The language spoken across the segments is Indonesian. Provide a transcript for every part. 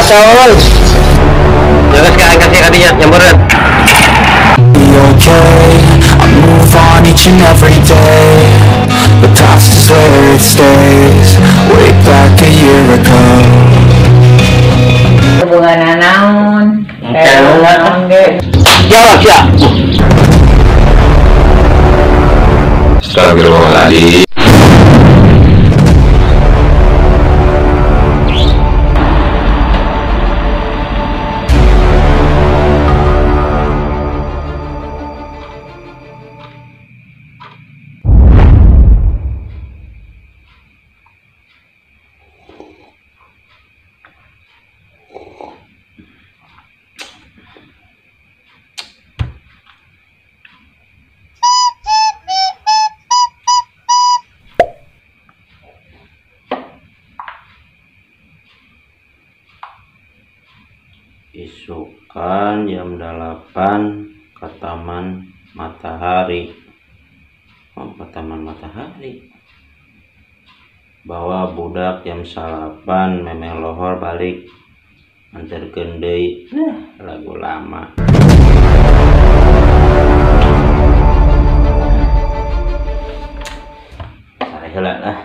Saul. Jangan kasih hatinya nyamperin. Hubungan naon? Astagfirullahaladzim. Esokan jam 8 ke Taman Matahari. Ke Taman Matahari. Bawa budak jam 8 memang lohor balik. Antar gendai. Lagu lama. Salah lah.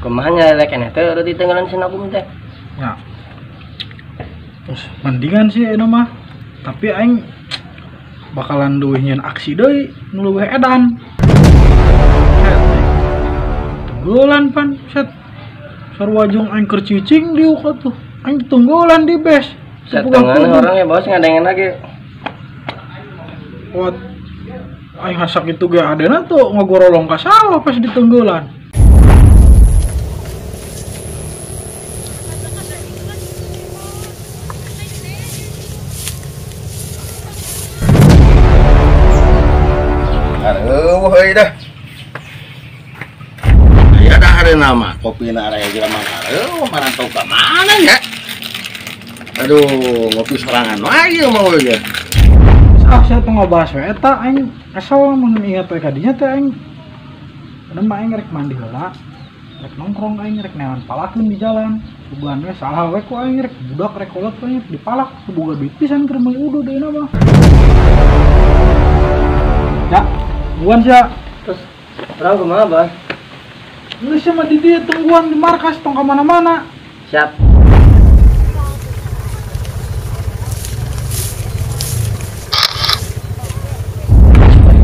Kemahnya lekenya teh udah ditenggelan sini aku minta. Ya. Terus mendingan sih eno mah. Tapi aing bakalan duitnya aksi deui nu leuwih edan. Tunggulan pan set. Sarwajung aing keur cicing diuk atuh. Aing tunggulan di base. Satengahan orang ya bos ngadengan lagi. Kuat. Aing hasak itu ge adena tuh ngagorolong ka sawah pas ditunggulan. Woi dah. Aya dah ada nama kopi na raya jelema. Marantau ke mana ya? Aduh, ngopi sorangan lagi mau ya. Saah saya teu ngobahas we eta aing kesel mun ingat we ka dinya teh aing. Kenema aing rek mandi heula. Rek nongkrong aing rek neon palakeun di jalan. Subuhan we salah we ku aing rek budak rek kolot aing dipalak subuh duit pisan keur meuli udu deuna mah. Ya. Tungguan sih ya. Terus terang kemana bang? Ini sama Didi tungguan di markas tong kemana-mana. Siap.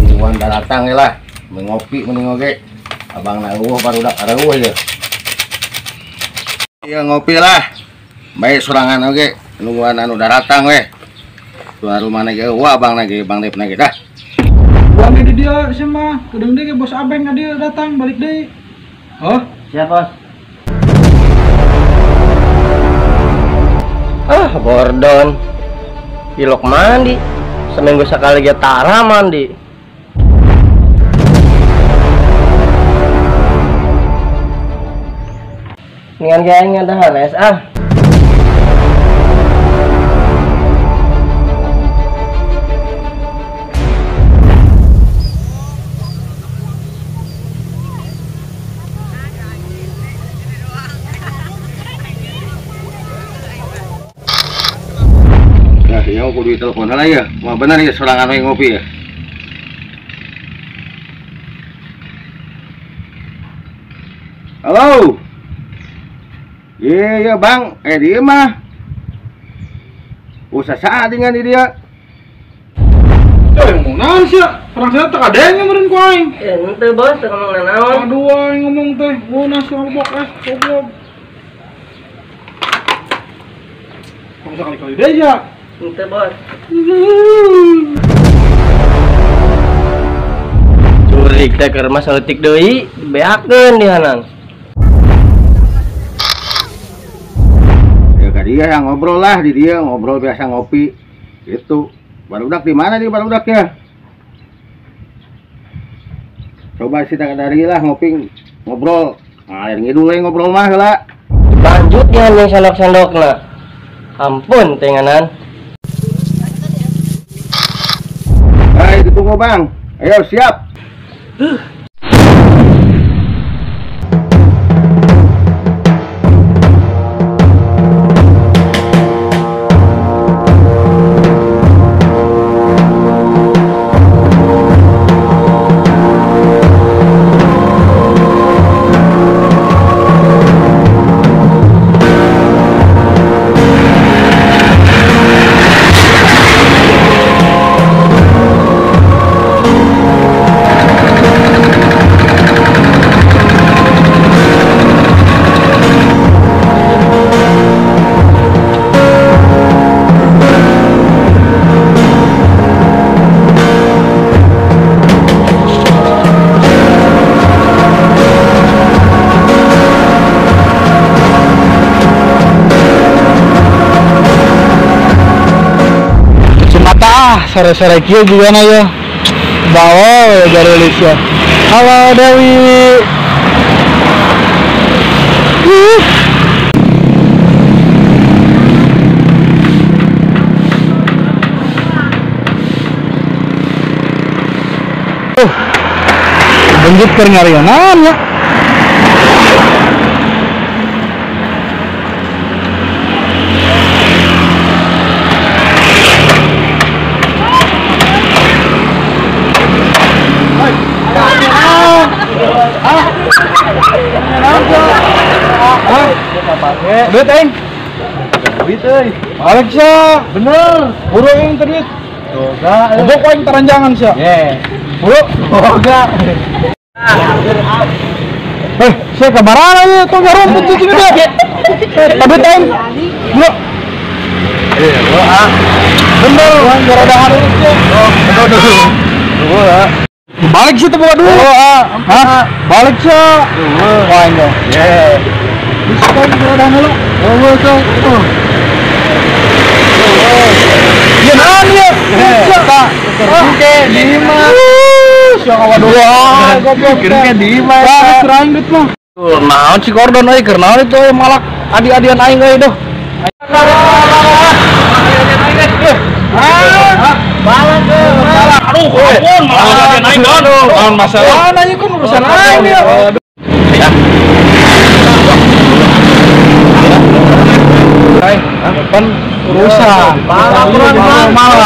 Tungguan dah datang ya lah. Mengopi menengoke. Abang nak uang baru dah ada uang ya. Iya ngopi lah. Baik sorangan oke. Tungguan anu dah datang weh. Tuan rumah nagi uang abang nagi bang Dep nagi dah. Buangnya di dia semua, kedeng dia bos abeng dia datang balik deh. Oh, siap bos. Ah, Bordon, ilok mandi, seminggu sekali dia tara mandi. Dengan gayanya dah nes ah. Kudu telepon lah ya, wah benar ya sorangan yang ngopi ya. Halo, iya bang, dia mah, usaha saat dengan dia. naon sia? Perang sana tak ada yang meureun ku aing. Ente bos teu ngomong naon? Aduh aing ngomong teh guna sobok ah, sobok. Kok bisa kali-kali deja? Ente bos. Curik teh keur mah saeutik deui, beakeun di hanang. Ya ka dia yang ngobrol lah di dia, ngobrol biasa ngopi. Itu barudak di mana nih barudak ya? Coba kita dari lah ngopi ngobrol. Air ngidul ngobrol mah lah. Lanjutnya nih sendok-sendok lah. Ampun tenganan. Hai ditunggu bang. Ayo siap. Sore-sore kia juga ya bawa dari Indonesia. Halo Dewi. Benjut pernyarianan ya. Duit aing. Duit euy. Balik sia, bener. Buru aing teh duit. Boga. Boga aing teranjangan sia. Ye. Buru. Boga. Eh, sia kabarana ieu tong garumput di sini deh. Duit aing. Buru. Eh, buru ah. Bener, aing garadahan urus sia. Bener dulu. Buru ah. Balik sia teh boga duit. Buru ah. Hah? Balik sia. Buru. Aing deh. Ye. Bisa kan berada dulu. Oh, tuh. Ya nan ya. Kita oke, lima. Siang awal dua. Goblok kira lima. Wah, serandut mah. Tuh, naon si Gordon euy keur naon itu malak adi-adian aing euy duh. Balak tuh, balak. Aduh, ampun, malah adi aing aduh. Naon masalah? Mana ieu kan urusan aing ya. Kan urusan malah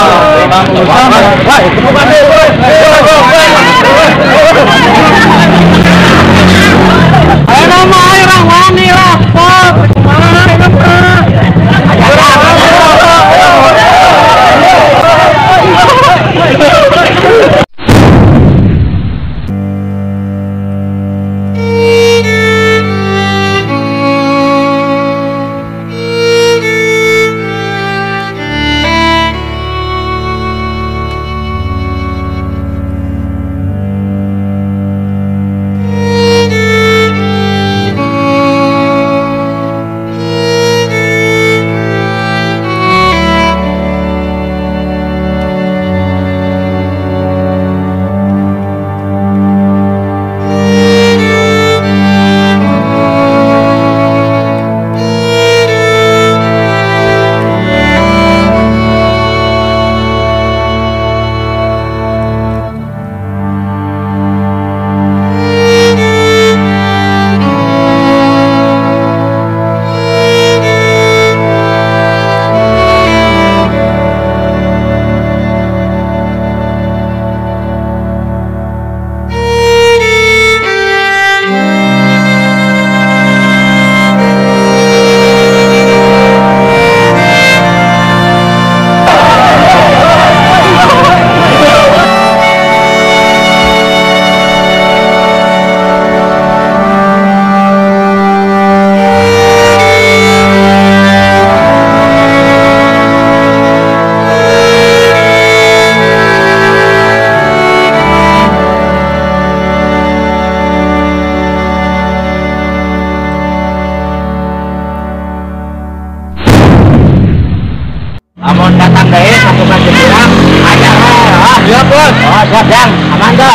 Anda?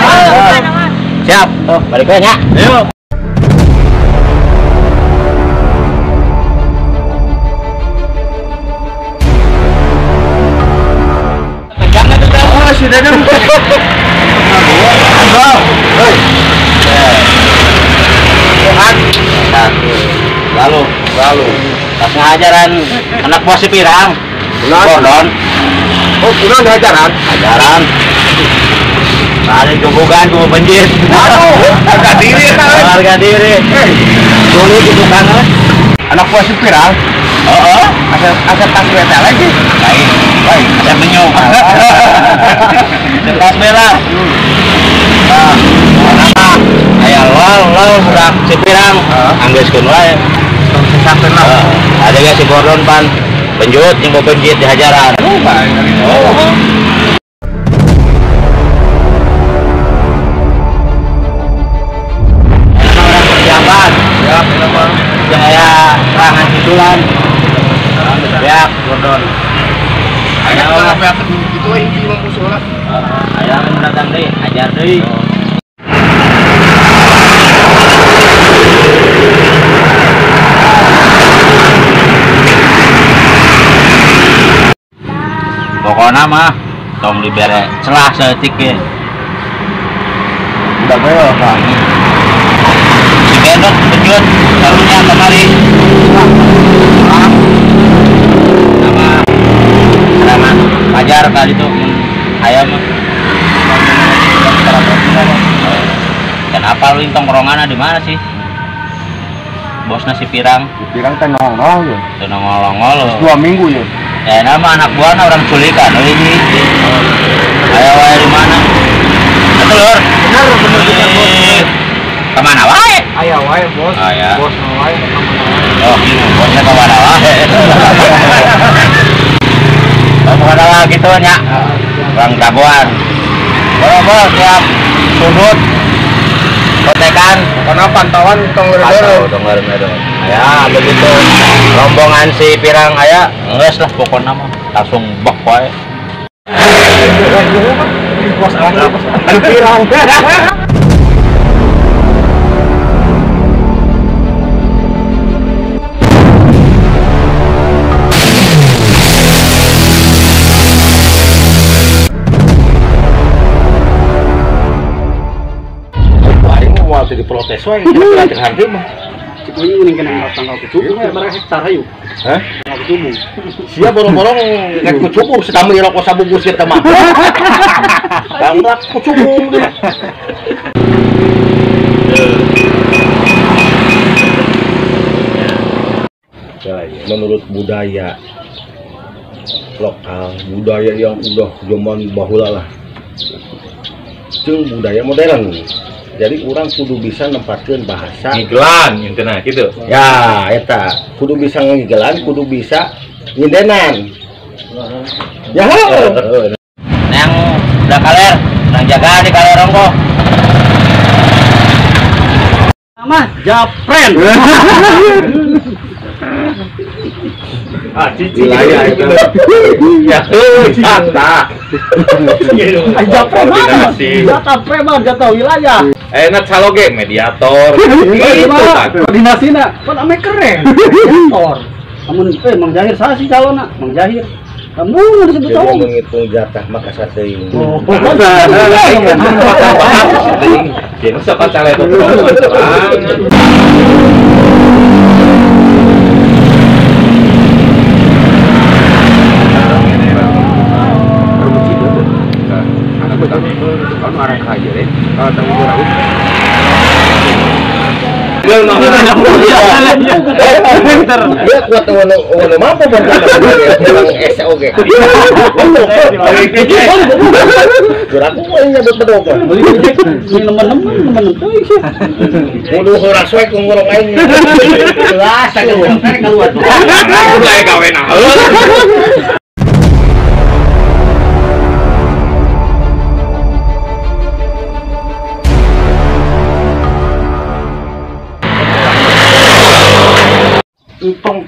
Aman. Siap. Tuh, balik ke ya. Ayo. Tegangnya tuh dah. Sudah dah. Bro. Hei. Tuhan. Lalu. Tasnya ajaran anak bos Sipirang. Bodon. Oh, kurang ajaran. Ada gebukan, cuma banjir. Aduh, harga diri. Dulu gebukan lah. Anak buah Sipirang. Oh, asal tas bela lagi. Baik. Ada menyong. Tas bela. Nah, anak. Ayah lol budak Sipirang. Angges kun wae. Sampean lah. Ada gak si Gordon pan? Penjut, nyembuh penjut di hajaran. Gordon. Ayah kenapa itu inti musola? Ayah mendatang deh, ajar deh. Pokoknya mah, tong libere celah seetik ya. Tidak boleh apa? Si Gendot penjut, taruhnya kemari. Ajar kali itu ayam dan apa lu intong korongana di mana sih bosnya Sipirang teh nongol 2 minggu ya nama anak buahnya orang culikan ini ayam wae di mana telur bener kemana wae ayam wae bos wae oh gini bosnya kemana wae bukanlah gitu ya orang jagoan bos siap sudut kotekan karena pantauan tongger-dor ya begitu rombongan Sipirang aya ngeus lah pokoknya mah langsung bek wae bos Sipirang jadi protes wae ngelatin harga mah. Kitu ini kena tanggal kucubung mereka hektar hayu. Hah? Tanggal kucubung. Sia borong-borong ngat kucubung sedang mirok sabungkus kita mah. Tanggal kucubung. Menurut budaya lokal, budaya yang udah zaman bahula lah. Itu budaya modern. Jadi orang kudu bisa nempatin bahasa ngigelan intinya gitu ya eta kudu bisa ngigelan kudu bisa ngindenan ya yang udah kaler yang jaga di kaler rongko sama japren cici wilayah itu ya jatah japren mana jatah preman jatah wilayah enak saloge mediator gitu kan koordinasinya kan ame keren mediator namun Mang Jahir saya sih calonnya Mang Jahir kamu disebut jadi menghitung jatah maka sate ini jadi siapa calon itu Gua untung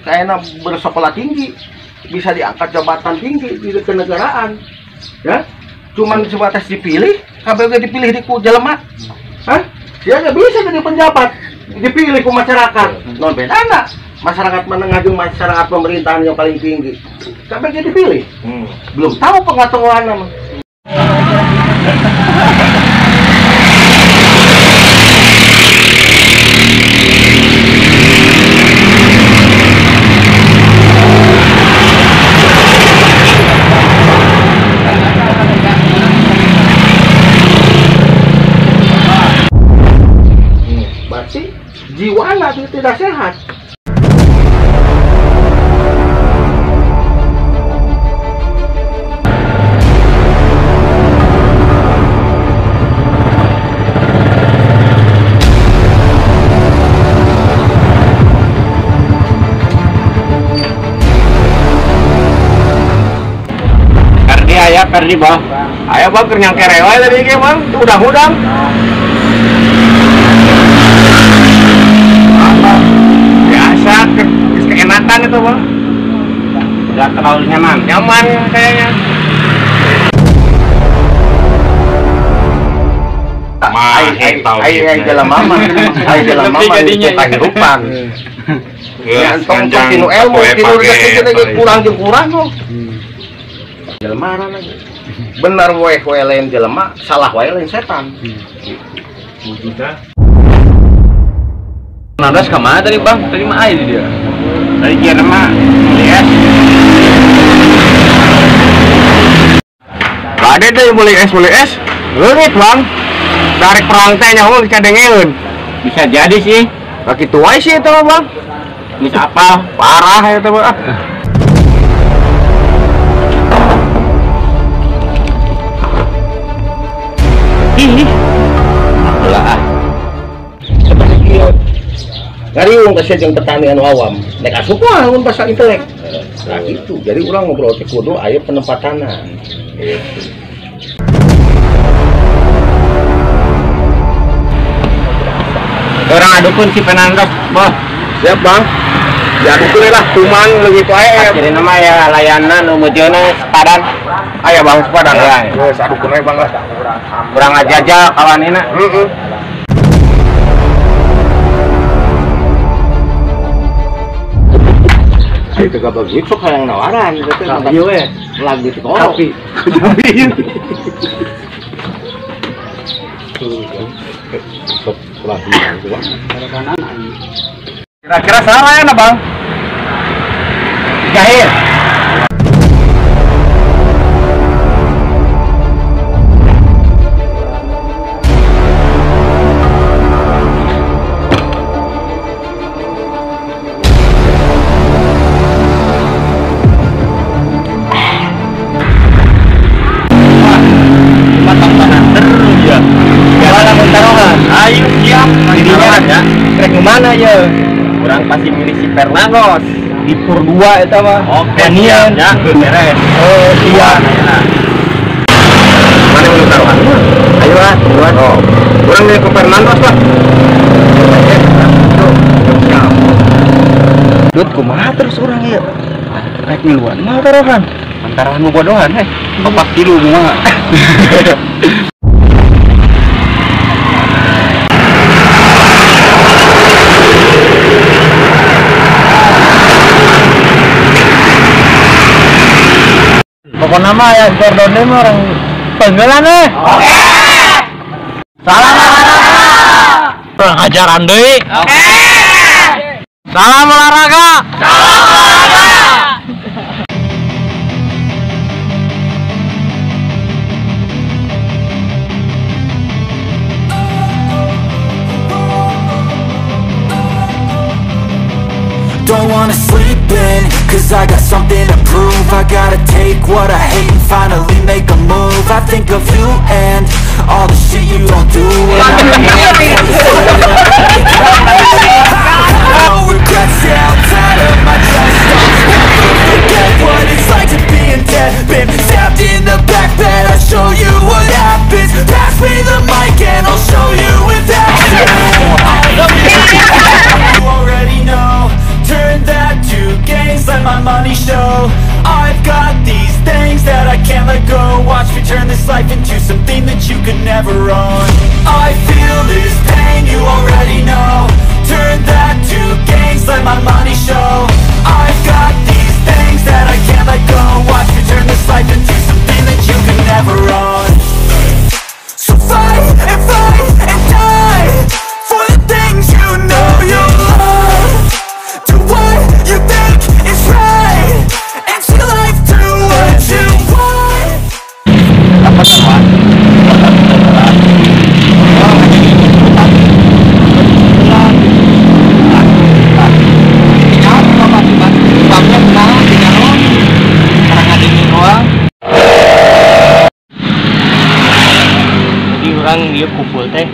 kayaknya bersekolah tinggi bisa diangkat jabatan tinggi di kenegaraan ya cuman sebatas dipilih, KPP dipilih di jelema. Hah? Dia nggak bisa jadi penjabat, dipilih ke masyarakat. Non bedana masyarakat menengah jeung masyarakat pemerintahan yang paling tinggi. KPP dipilih. Belum tahu pengetahuan nama. Jiwa itu tidak sehat. Kardi ayah, kardi bang. Ayah bang kenyang kerewa tadi ke bang, udang-udang. Keenakan itu bang, udah terlalu nyaman kayaknya. Ayo jalan mama, itu panggilan. Ya, tongkol tinu elmo, tinu kita kurang tuh. Jalan mana lagi? Benar wae wae lain jalan mak, salah wae lain setan. Nabras kemana tadi bang? Tadi mah air dia. Tadi kira mah lihat. Ada tadi boleh es. Lurit bang. Tarik perang teh nyaho dicadengeun. Bisa jadi sih. Laki tua sih itu bang. Ini apa? Parah itu bang. Ih. Apalah. Seperti kieu. Dari orang kesejeng pertanian awam, naik asupan orang pasal intelek. Nah itu, jadi orang ngobrol ke kudu, ayo penempatan tanah. Orang adukun si penanggap, bos. Siap bang. Ya adukun lah, cuman begitu aja. Jadi nama ya layanan, umujone sepadan. Ayo bang sepadan. Terus adukun aja bang lah. Kurang aja aja kawan ini. Itu kabar gitu kayak nawaran gitu kan. Iya we, lagi di kono. Tapi kira-kira salah ya, Bang? Jahil. Mana ya? Orang pasti milih si Fernandos di Pur 2 itu mah. Oke, nian. Ya, beres. Oh, iya. Mana mau taruhan? Ayo lah, buat. Oh. Orang milih ke Fernandos lah. Dut kumaha terus orang ya? Rek miluan mah taruhan. Mantaruhan bodohan heh. Opak tilu mah. Pokoknya mah ya Jordan ini orang penggelan nih. Oke. Salam pengajaran doi. Oke. Salam olahraga. Salam olahraga. Don't wanna sleep in, cause I got something to prove. I gotta take what I hate and finally make a move. I think of you and all the shit you don't do. No regrets, yeah, I'm tired of my chest. Don't forget what it's like to be in debt. Been stabbed in the back bed, I'll show you what happens. Pass me the mic and I'll show you if that's it. You already know. Turn that to gains, let my money show. I've got these things that I can't let go. Watch me turn this life never on. I feel this pain, you already know. Turn that to gains, let my money show. I've got these things that I can't let go. Watch me turn this life into something that you can never own. So fight and fight and die for the things you know you love. Do what you think is right and see life through what you want. Apa dia kumpul teh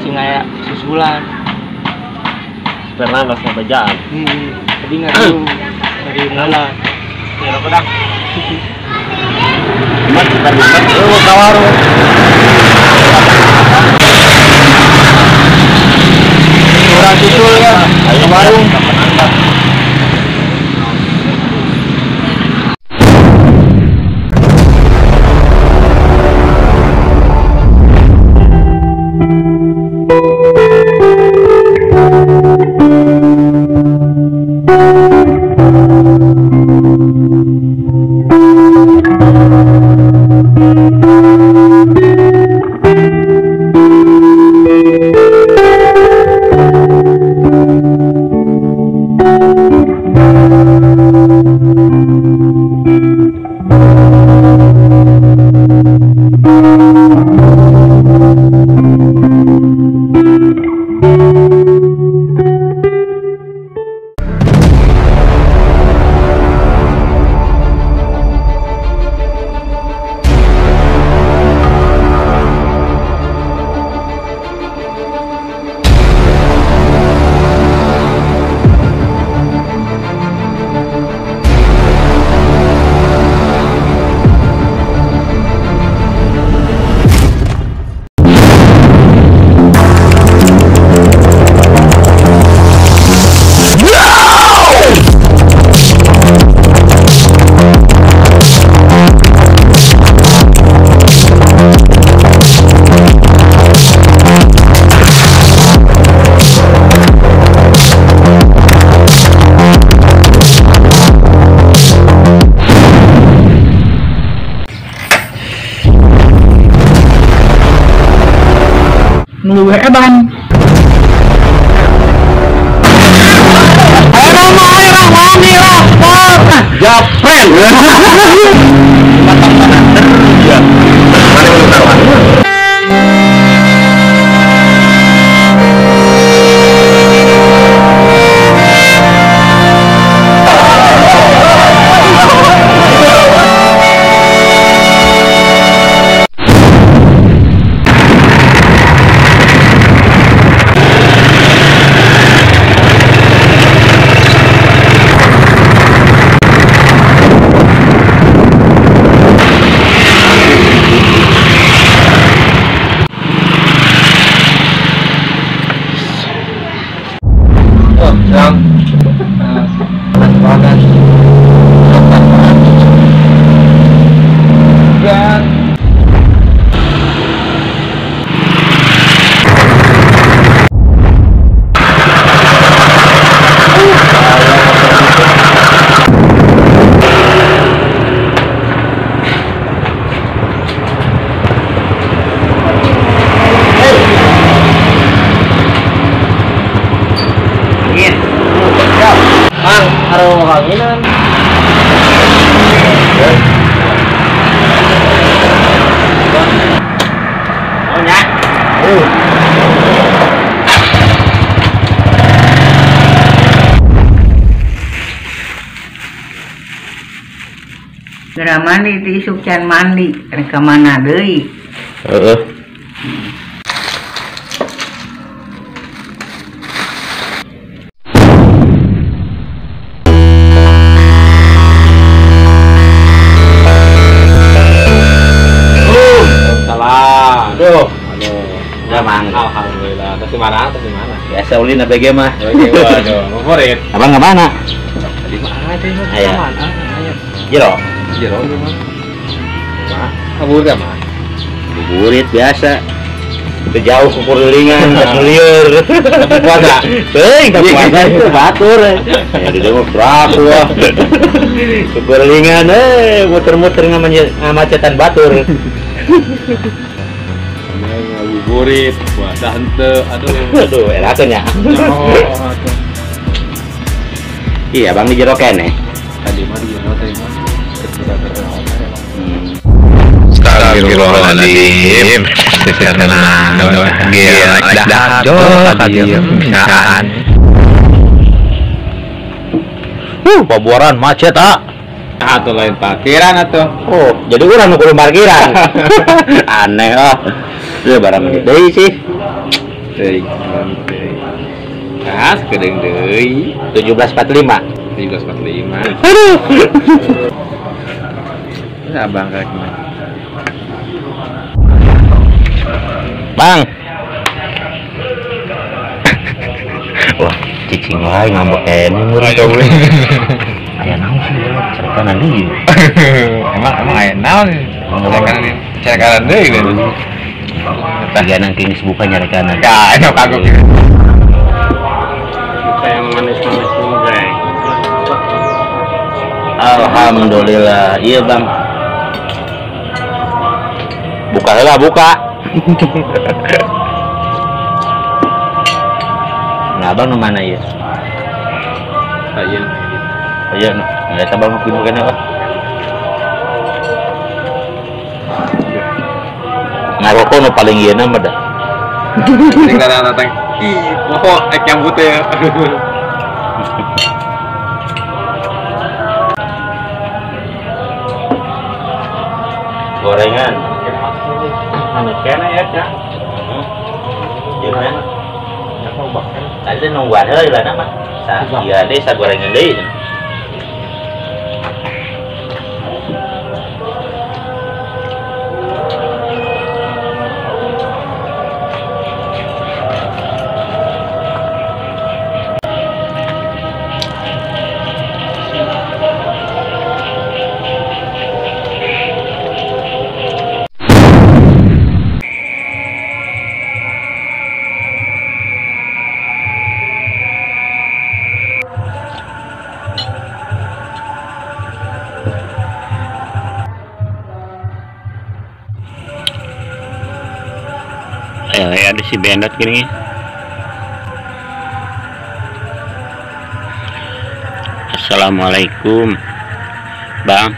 sing aya susulan pernah sampai jam jadi ngadu dari lala ya pedak cuma kita lihat kawaro orang susul ya ayo warung Eban. Mandi di sukcan mandi ke mana deui salah aduh alhamdulillah ke mana biasa ulin abg mah waduh favorit abang ke mana tadi mah ayo jero Jero, mah. Kabur gak mah? buburit biasa. Itu jauh kekurulingan, keseliur. Kuasa. Teuing tapi kuasa itu batur. Ya di demo berak wah. Kekurulingan muter-muter ngamacetan batur. Buburit, kuasa henteu. Aduh, era teh nya. Oh, atuh. Iya, Bang di jero kene. Tadi mah di jero teh mah. Astagfirullahaladzim. Pabuaran macet ah. Atau lain parkiran atau. Oh, jadi orang ngukur parkiran. Aneh ah. Ya barang deui sih. Deui. Kas kedeng deui 17.45. 17.45. Aduh. Ya Bang kayak gimana? Bang. Wah, cicing lain ngambek enur aja boleh. Aya naon sih cerita nanti ieu? Emang aya naon? Cerekaran deui gitu. Bagian nang kings buka nyarekanan. Ya, enak kagok. Kayak manis-manis juga. Alhamdulillah, iya Bang. Buka lah, buka. Nah, Bang mana ya? Ayeuna. Ayeuna. Ada tabang mungkin bukan apa? Ngaroko nu paling ieuna mah da. Sing rada datang. Ih, pokok ek nyambut ya. Gorengan. Kena ya cak, jangan. Ada nunggu ada lah nama. Iya deh, saya gorengan deh. Ada si Bendot gini. Assalamualaikum Bang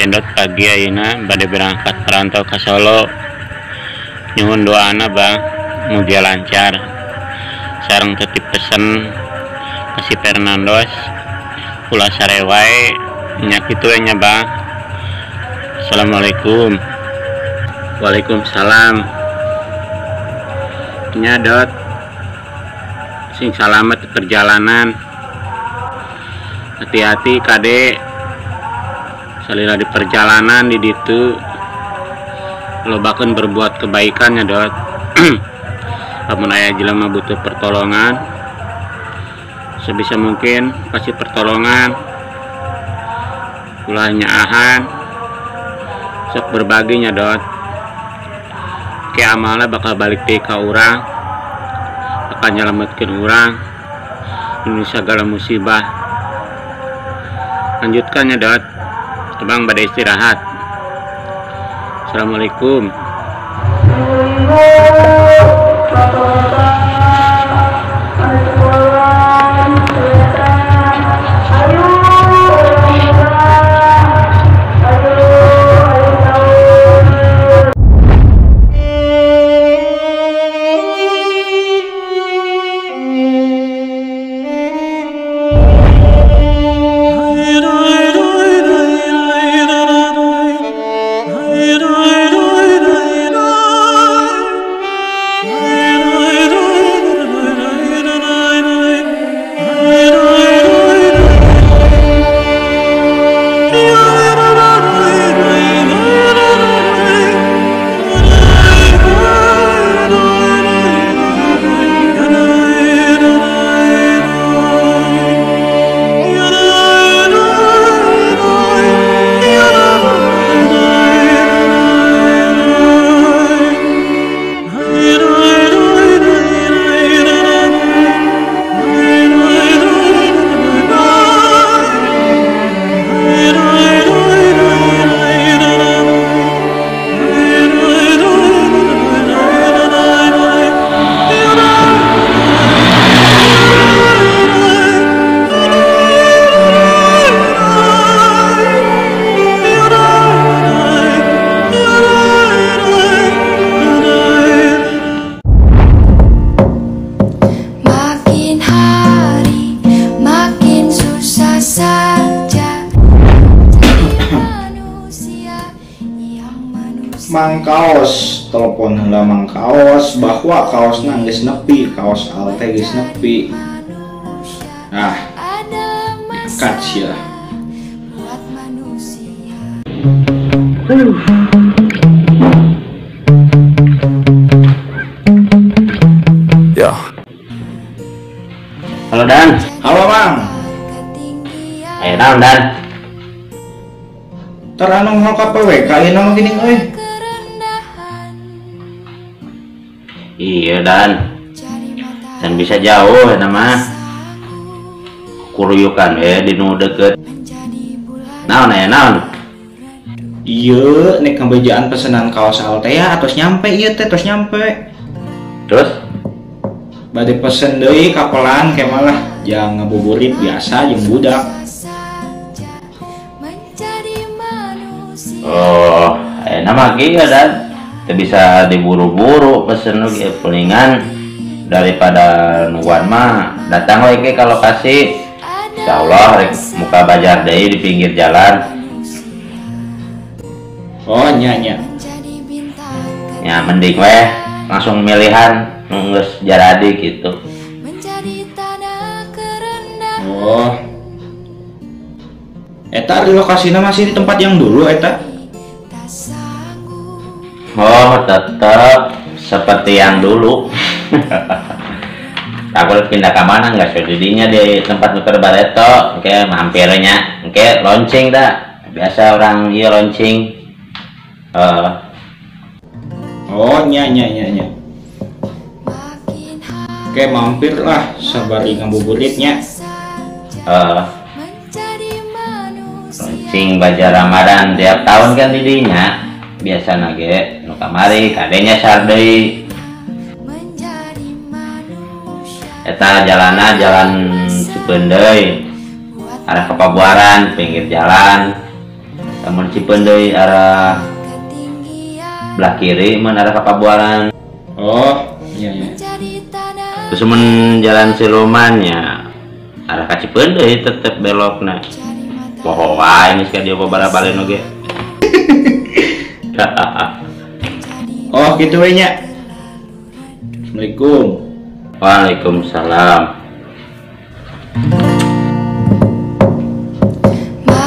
Bendot, pagi ayeuna bade berangkat perantau ke Solo. Nyuhun doana Bang, mugia lancar. Sareng titip pesen ke si Fernandos ulah sare wae nya kitu nya Bang. Assalamualaikum. Waalaikumsalam. Nya Dot, sing salamet perjalanan, hati-hati kade salila di perjalanan di ditu lobakeun berbuat kebaikan ya Dot. Lamun aya jelema butuh pertolongan, sebisa mungkin kasih pertolongan, ulah nyaahan sok berbagi nya Dot. Amalnya bakal balik ke orang, bakal nyelamatkan orang dari segala musibah. Lanjutkan ya Dot, Abang pada istirahat. Assalamualaikum. kaos, telepon lamang kaos, bahwa kaos nangis nepi, kaos alte geus nepi. Nah, dekat sih lah. Ya. Halo Dan. Halo Bang. Ayo naon Dan? Teranu mau ka PWK ieu naon gini euy? Iya Dan bisa jauh eta mah. Kuruyukan we di nu deukeut. Naon aya naon? Iya, nek kebejaan pesanan kaos Altea atos nyampe ieu teh, terus nyampe. Terus bade pesen deui ka pelan ke malah jang ngabuburit biasa jeung budak. Oh, enak mah kieu Dan. Teu bisa diburu-buru pesen ge pelingan daripada nungguan mah. Datang we ke ka lokasi. Insyaallah rek muka bajar deui di pinggir jalan. Oh nyanya, ya mending weh langsung milihan nunggus jaradi gitu. Oh, eta di lokasinya masih di tempat yang dulu eta? Oh tetap seperti yang dulu. Aku pindah ke mana nggak jadinya di tempat nuker bareto, oke mampirnya, oke launching dah biasa orang iya launching. Oh nya. Oke mampirlah sabari ngabuburitnya. Launching Bajar Ramadan tiap tahun kan didinya biasa nage nu kamari kadenya sardeui. Eta jalanna jalan Cipeun deui. Arah Kepabuaran pinggir jalan. Mun Cipeun deui arah belah kiri menara Kapabuaran. Oh iya. Terus men jalan Silumannya arah ka Cipeun deui tetep belokna. Poho wae geus ka dieu babarabalin oge. Oh kitu we nya. Assalamualaikum. Waalaikumsalam.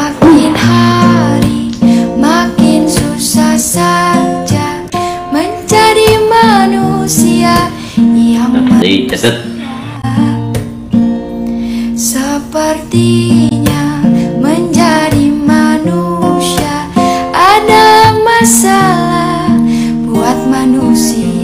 Makin hari makin susah sepertinya menjadi manusia ada masalah buat manusia.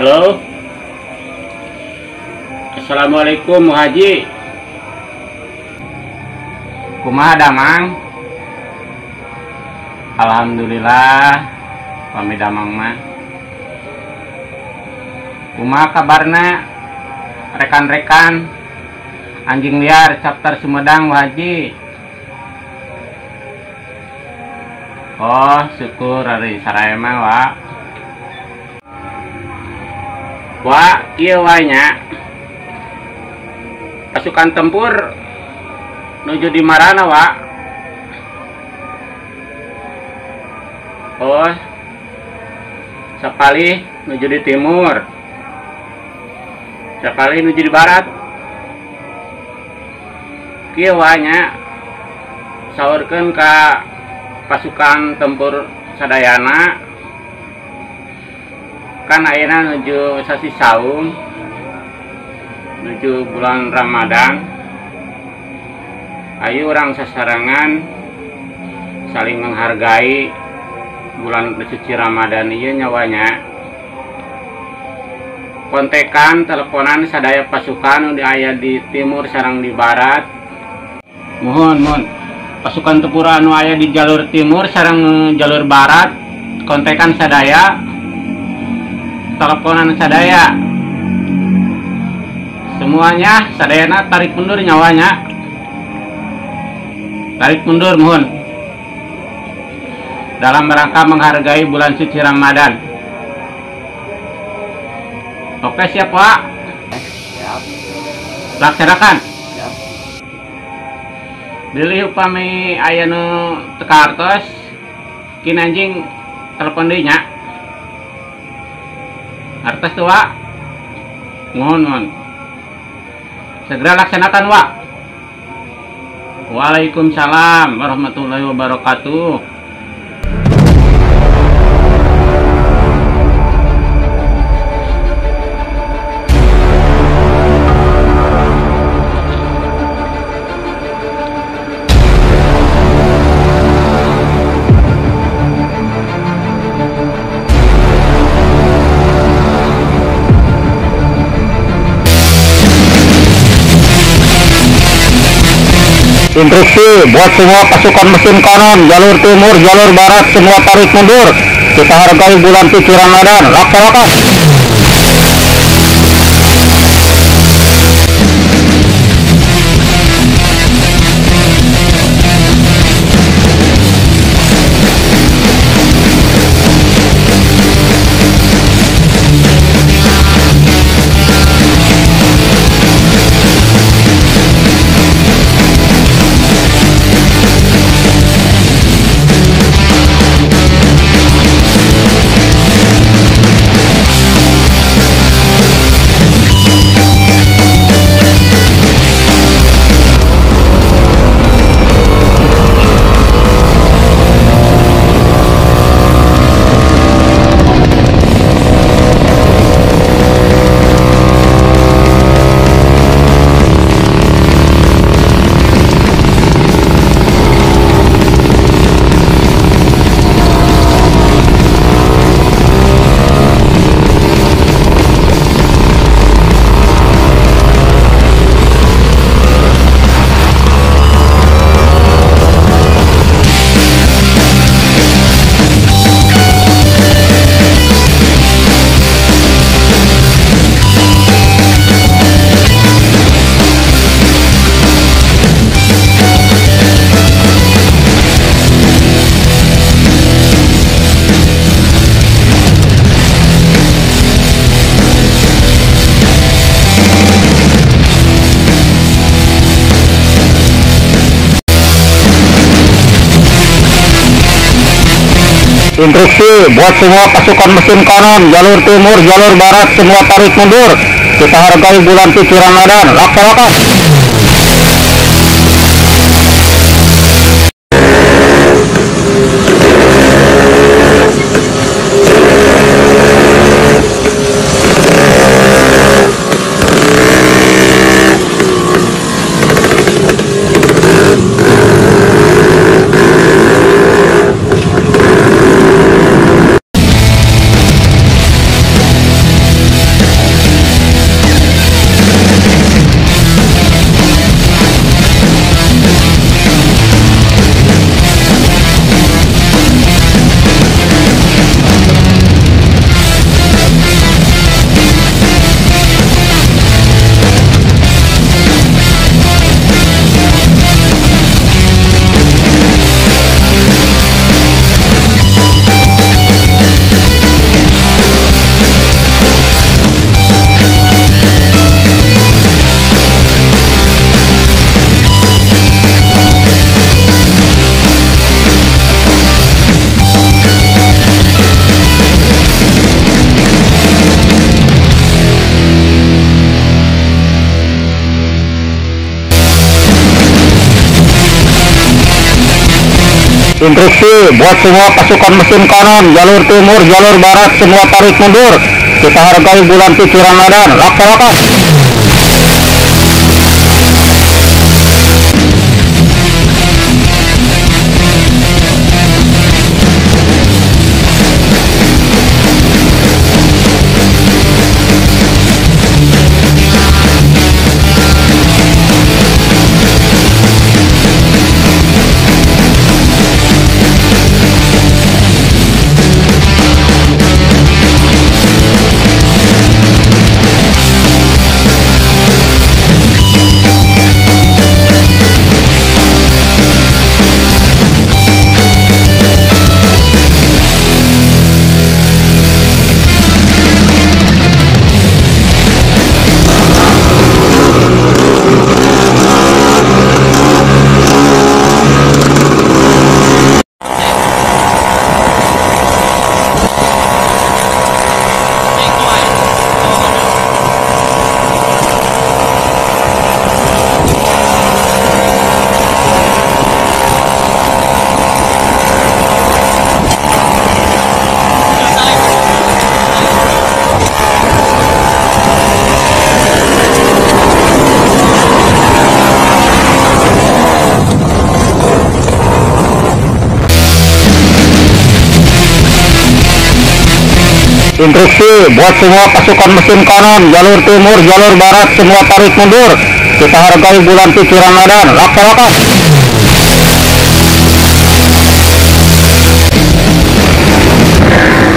Halo, assalamualaikum Haji. Kumaha damang? Alhamdulillah, pamit damang mah. Kumaha kabarna rekan-rekan anjing liar chapter Sumedang Haji? Oh, syukur hari sarayama wak. Wah, iya wanya pasukan tempur nuju di marana wak. Oh, sekali nuju di timur, sekali nuju di barat. Iya wanya saurkeun ka pasukan tempur sadayana. Kan ayeuna nuju sasi saum, nuju bulan Ramadan. Ayo orang sasarangan saling menghargai bulan bersuci Ramadan ieu nyawanya. Kontekan teleponan sadaya pasukan udah aya di timur sareng di barat. Mohon pasukan tempur anu aya di jalur timur sareng jalur barat kontekan sadaya, teleponan sadaya, semuanya sadayana tarik mundur nyawanya, tarik mundur mohon, dalam rangka menghargai bulan suci Ramadan. Oke, siap Pak, siap, laksanakan. Siap. Bilih upami aya nu teu kaartos kin anjing telepon deui nya. Artos tuh Wak, mohon segera laksanakan Wak. Waalaikumsalam warahmatullahi wabarakatuh. Instruksi buat semua pasukan mesin kanan, jalur timur, jalur barat, semua tarik mundur. Kita hargai bulan suci Ramadan. Laksanakan. Instruksi buat semua pasukan mesin kanan, jalur timur, jalur barat, semua tarik mundur. Kita hargai bulan suci Ramadan. Laksanakan. Instruksi buat semua pasukan mesin kanan, jalur timur, jalur barat, semua tarik mundur. Kita hargai bulan suci Ramadan. Laksanakan. Instruksi buat semua pasukan mesin kanan, jalur timur, jalur barat, semua tarik mundur. Kita hargai bulan suci Ramadan. Laksanakan. Instruksi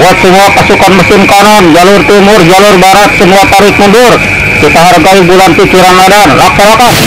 buat semua pasukan mesin kanan, jalur timur, jalur barat, semua tarik mundur. Kita hargai bulan suci Ramadan. Laksanakan.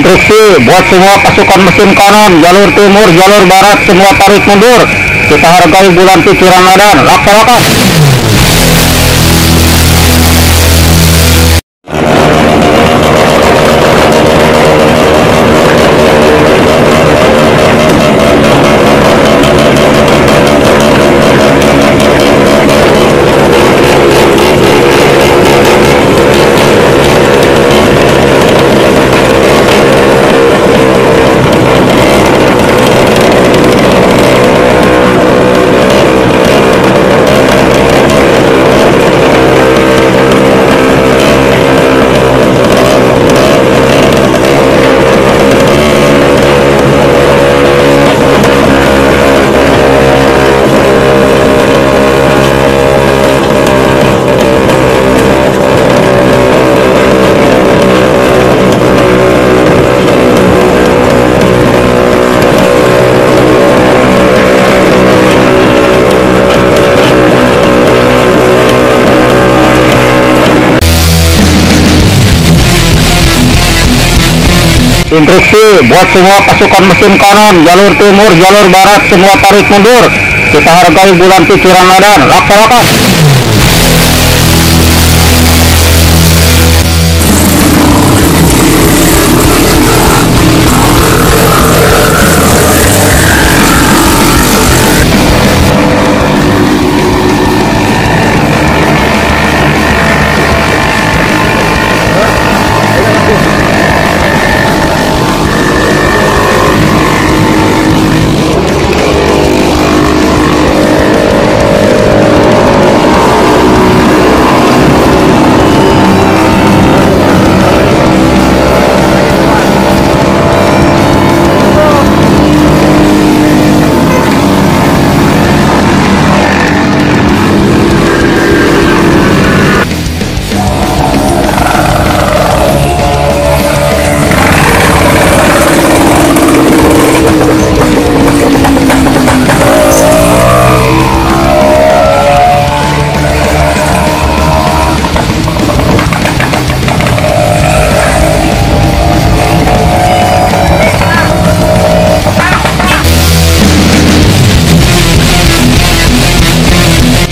Instruksi buat semua pasukan mesin kanan, jalur timur, jalur barat, semua tarik mundur. Kita hargai bulan suci Ramadan. Laksanakan. Instruksi buat semua pasukan mesin kanan, jalur timur, jalur barat, semua tarik mundur. Kita hargai bulan suci Ramadan. Laksanakan.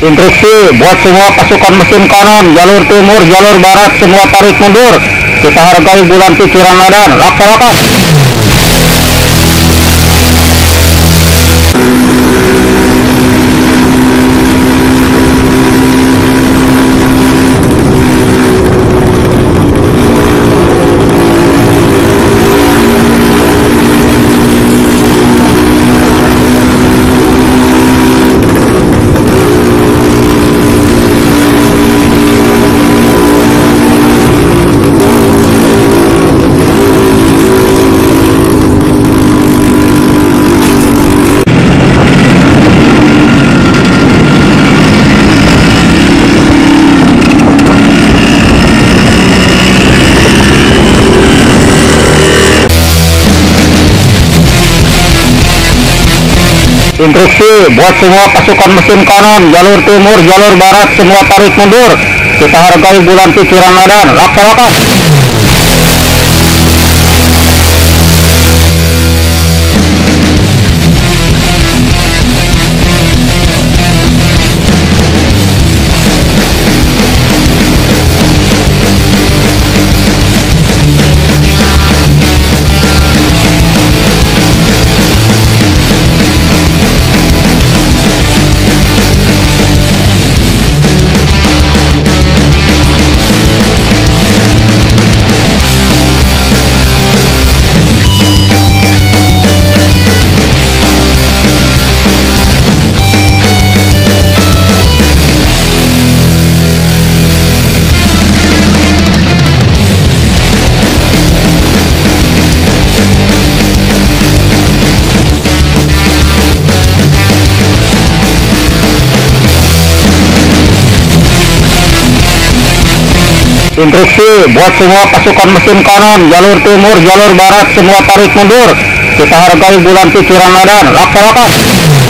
Instruksi buat semua pasukan mesin kanan, jalur timur, jalur barat, semua tarik mundur. Kita hargai bulan suci Ramadan. Laksanakan. Instruksi buat semua pasukan mesin kanan, jalur timur, jalur barat, semua tarik mundur. Kita hargai bulan suci Ramadan. Laksanakan. Instruksi buat semua pasukan mesin kanan, jalur timur, jalur barat, semua tarik mundur. Kita hargai bulan suci Ramadan. Laksanakan.